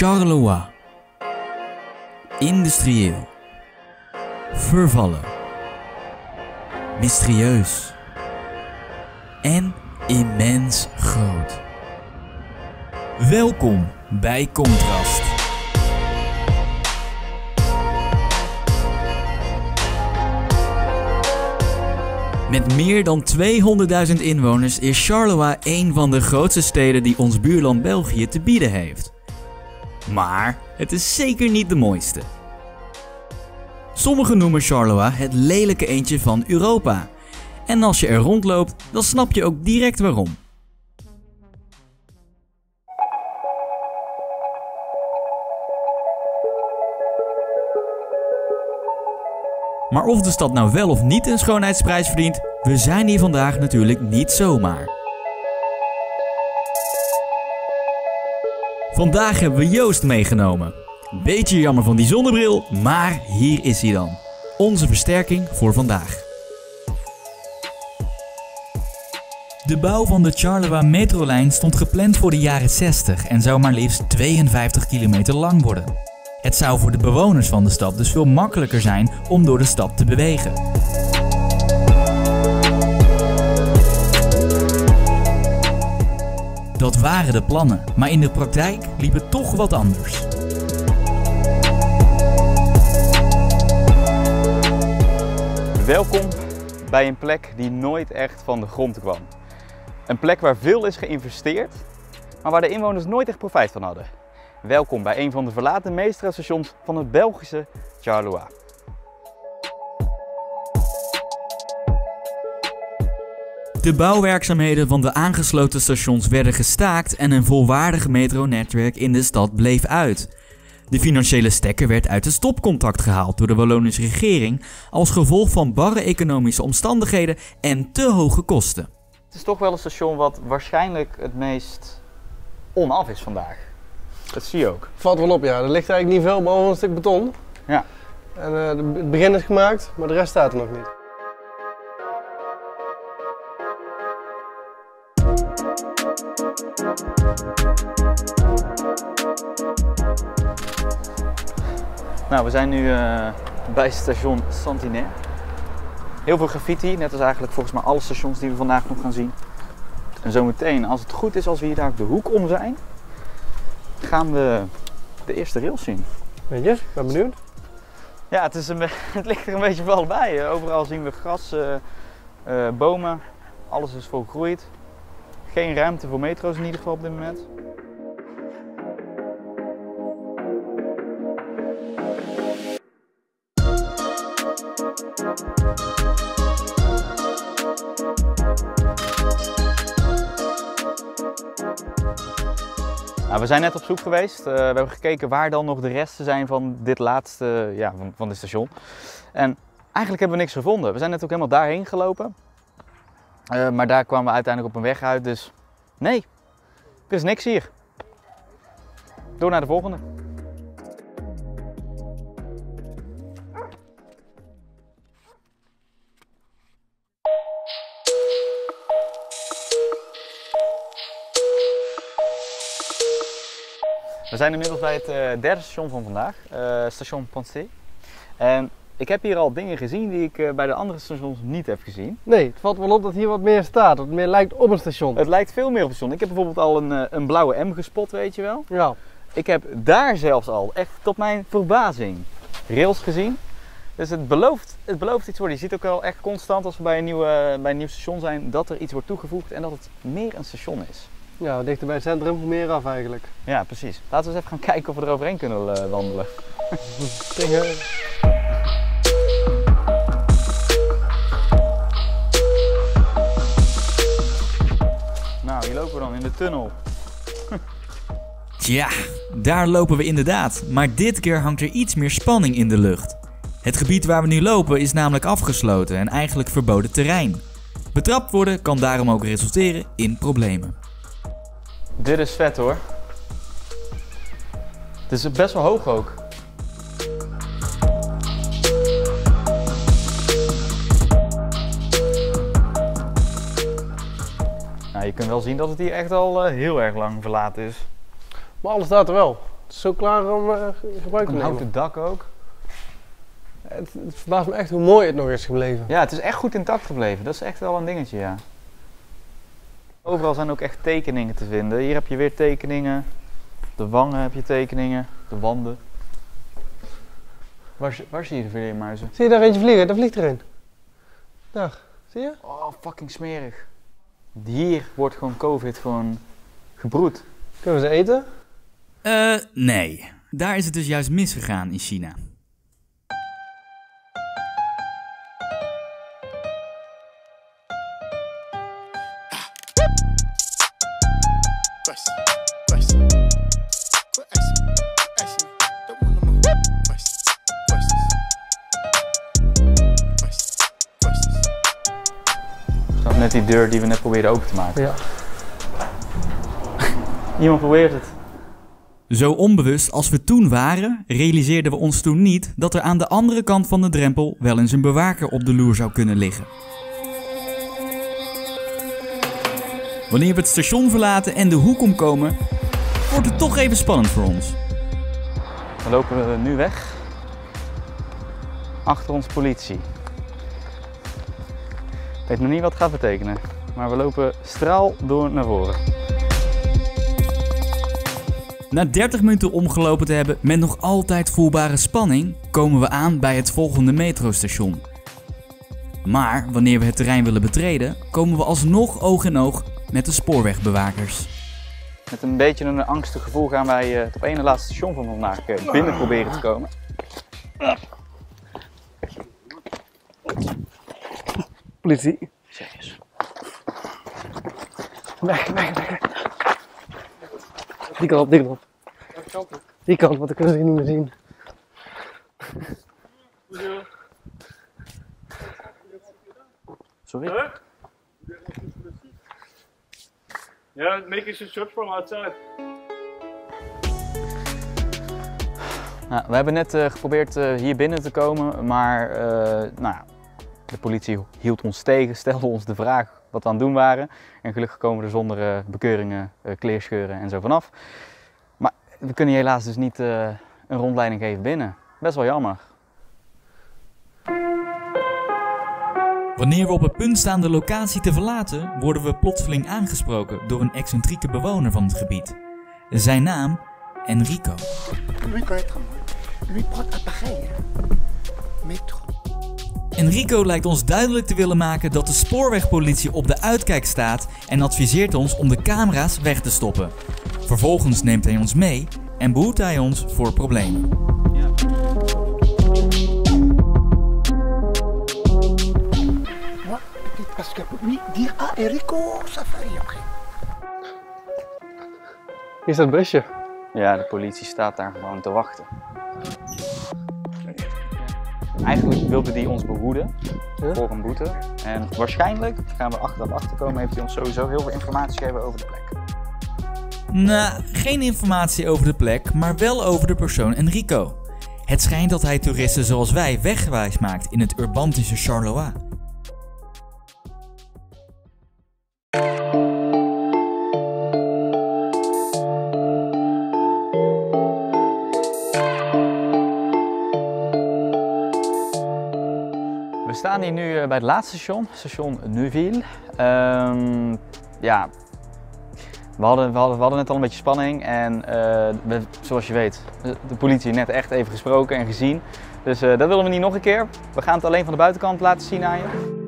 Charleroi. Industrieel. Vervallen. Mysterieus. En immens groot. Welkom bij Contrast. Met meer dan 200.000 inwoners is Charleroi een van de grootste steden die ons buurland België te bieden heeft. Maar het is zeker niet de mooiste. Sommigen noemen Charleroi het lelijke eendje van Europa. En als je er rondloopt, dan snap je ook direct waarom. Maar of de stad nou wel of niet een schoonheidsprijs verdient, we zijn hier vandaag natuurlijk niet zomaar. Vandaag hebben we Joost meegenomen. Beetje jammer van die zonnebril, maar hier is hij dan. Onze versterking voor vandaag. De bouw van de Charleroi-metrolijn stond gepland voor de jaren 60 en zou maar liefst 52 kilometer lang worden. Het zou voor de bewoners van de stad dus veel makkelijker zijn om door de stad te bewegen. Dat waren de plannen, maar in de praktijk liep het toch wat anders. Welkom bij een plek die nooit echt van de grond kwam. Een plek waar veel is geïnvesteerd, maar waar de inwoners nooit echt profijt van hadden. Welkom bij een van de verlaten metrostations van het Belgische Charleroi. De bouwwerkzaamheden van de aangesloten stations werden gestaakt en een volwaardig metronetwerk in de stad bleef uit. De financiële stekker werd uit het stopcontact gehaald door de Wallonische regering als gevolg van barre economische omstandigheden en te hoge kosten. Het is toch wel een station wat waarschijnlijk het meest onaf is vandaag. Dat zie je ook. Valt wel op, ja. Er ligt eigenlijk niet veel boven een stuk beton. Ja. En het begin is gemaakt, maar de rest staat er nog niet. Nou, we zijn nu bij station Santinaire. Heel veel graffiti, net als eigenlijk volgens mij alle stations die we vandaag nog gaan zien. En zometeen, als het goed is, als we hier daar op de hoek om zijn, gaan we de eerste rails zien. Weet je, ik ben benieuwd. Ja, het ligt er een beetje van allebei. Overal zien we gras, bomen, alles is volgroeid. Geen ruimte voor metro's in ieder geval op dit moment. Nou, we zijn net op zoek geweest. We hebben gekeken waar dan nog de resten zijn van dit laatste, ja, van dit station. En eigenlijk hebben we niks gevonden. We zijn net ook helemaal daarheen gelopen. Maar daar kwamen we uiteindelijk op een weg uit, dus nee, er is niks hier. Door naar de volgende. We zijn inmiddels bij het derde station van vandaag, station Pont C. En ik heb hier al dingen gezien die ik bij de andere stations niet heb gezien. Nee, het valt wel op dat hier wat meer staat, wat meer lijkt op een station. Het lijkt veel meer op een station. Ik heb bijvoorbeeld al een blauwe M gespot, weet je wel. Ja. Ik heb daar zelfs al, echt tot mijn verbazing, rails gezien. Dus het belooft iets worden. Je ziet ook wel echt constant als we bij een nieuw station zijn dat er iets wordt toegevoegd en dat het meer een station is. Ja, dichter bij het centrum, hoe meer af eigenlijk. Ja, precies. Laten we eens even gaan kijken of we er overheen kunnen wandelen. Nou, hier lopen we dan in de tunnel. Tja, daar lopen we inderdaad. Maar dit keer hangt er iets meer spanning in de lucht. Het gebied waar we nu lopen is namelijk afgesloten en eigenlijk verboden terrein. Betrapt worden kan daarom ook resulteren in problemen. Dit is vet hoor. Het is best wel hoog ook. Nou, je kunt wel zien dat het hier echt al heel erg lang verlaten is. Maar alles staat er wel. zo klaar om gebruik te maken. Houten dak ook. Het verbaast me echt hoe mooi het nog is gebleven. Ja, het is echt goed intact gebleven. Dat is echt wel een dingetje, ja. Overal zijn ook echt tekeningen te vinden. Hier heb je weer tekeningen. De wangen heb je tekeningen. De wanden. Waar zie je de vleermuizen? Zie je daar eentje vliegen? Daar vliegt er een. Daar. Zie je? Oh, fucking smerig. Hier wordt gewoon COVID gewoon gebroed. Kunnen we ze eten? Nee. Daar is het dus juist misgegaan in China. Net die deur die we net probeerden open te maken. Ja. Iemand probeert het. Zo onbewust als we toen waren, realiseerden we ons toen niet dat er aan de andere kant van de drempel wel eens een bewaker op de loer zou kunnen liggen. Wanneer we het station verlaten en de hoek omkomen, wordt het toch even spannend voor ons. Dan lopen we nu weg. Achter ons politie. Ik weet nog niet wat het gaat betekenen, maar we lopen straal door naar voren. Na 30 minuten omgelopen te hebben met nog altijd voelbare spanning, komen we aan bij het volgende metrostation. Maar wanneer we het terrein willen betreden, komen we alsnog oog in oog met de spoorwegbewakers. Met een beetje een angstig gevoel gaan wij het op ene laatste station van vandaag binnen proberen te komen. Politie. Serieus. Weg. Die kant op. Die kant, want ik kan ze niet meer zien. Sorry? Yeah, make us a shot from outside. Nou, we hebben net geprobeerd hier binnen te komen, maar de politie hield ons tegen, stelde ons de vraag wat we aan het doen waren. En gelukkig komen we er zonder bekeuringen, kleerscheuren en zo vanaf. Maar we kunnen je helaas dus niet een rondleiding geven binnen. Best wel jammer. Wanneer we op het punt staan de locatie te verlaten, worden we plotseling aangesproken door een excentrieke bewoner van het gebied. Zijn naam, Enrico. Enrico lijkt ons duidelijk te willen maken dat de spoorwegpolitie op de uitkijk staat en adviseert ons om de camera's weg te stoppen. Vervolgens neemt hij ons mee en behoedt hij ons voor problemen. Ja. Is dat busje? Ja, de politie staat daar gewoon te wachten. Eigenlijk wilde hij ons behoeden voor een boete. En waarschijnlijk, gaan we achteraf komen, heeft hij ons sowieso heel veel informatie gegeven over de plek. Nou, geen informatie over de plek, maar wel over de persoon Enrico. Het schijnt dat hij toeristen zoals wij wegwijs maakt in het urbantische Charleroi. We staan hier nu bij het laatste station, station Neuville. We hadden net al een beetje spanning en zoals je weet, de politie net echt even gesproken en gezien. Dus dat willen we niet nog een keer. We gaan het alleen van de buitenkant laten zien aan je.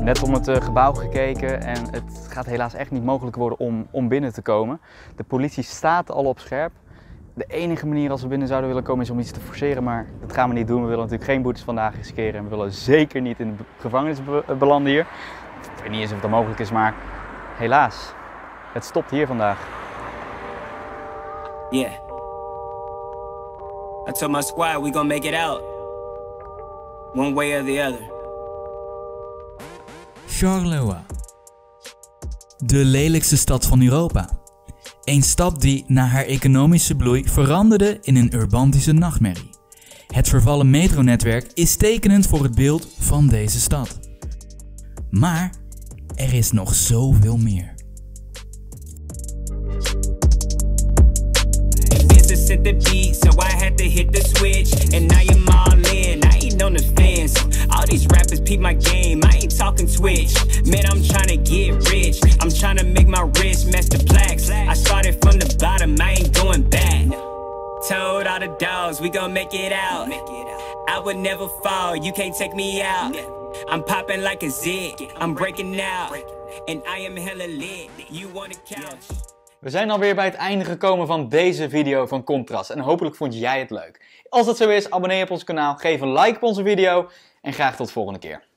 Net om het gebouw gekeken en het gaat helaas echt niet mogelijk worden om binnen te komen. De politie staat al op scherp. De enige manier als we binnen zouden willen komen is om iets te forceren, maar dat gaan we niet doen. We willen natuurlijk geen boetes vandaag riskeren en we willen zeker niet in de gevangenis belanden hier. Ik weet niet eens of dat mogelijk is, maar helaas, het stopt hier vandaag. Yeah. I told my squad we gonna make it out. One way or the other. Charleroi. De lelijkste stad van Europa. Een stad die na haar economische bloei veranderde in een urbantische nachtmerrie. Het vervallen metronetwerk is tekenend voor het beeld van deze stad. Maar er is nog zoveel meer. All these rappers peep my game, I ain't talking Twitch. Man, I'm trying to get rich, I'm trying to make my wrist master plaques. I started from the bottom, I ain't going back. Told all the dogs, we gon' make it out. I would never fall, you can't take me out. I'm popping like a zig, I'm breaking out. And I am hella lit, you want a couch. We zijn alweer bij het einde gekomen van deze video van Contrast. En hopelijk vond jij het leuk. Als dat zo is, abonneer je op ons kanaal, geef een like op onze video. En graag tot de volgende keer.